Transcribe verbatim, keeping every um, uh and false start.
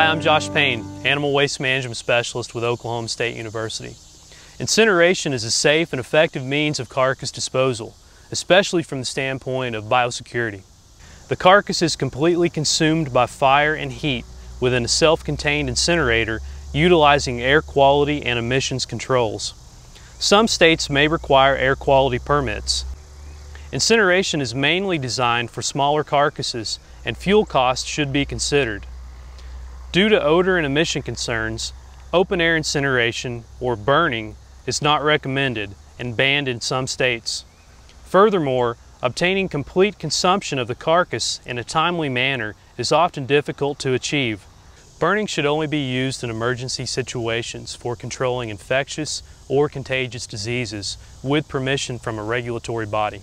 Hi, I'm Josh Payne, Animal Waste Management Specialist with Oklahoma State University. Incineration is a safe and effective means of carcass disposal, especially from the standpoint of biosecurity. The carcass is completely consumed by fire and heat within a self-contained incinerator utilizing air quality and emissions controls. Some states may require air quality permits. Incineration is mainly designed for smaller carcasses and fuel costs should be considered. Due to odor and emission concerns, open-air incineration, or burning, is not recommended and banned in some states. Furthermore, obtaining complete consumption of the carcass in a timely manner is often difficult to achieve. Burning should only be used in emergency situations for controlling infectious or contagious diseases with permission from a regulatory body.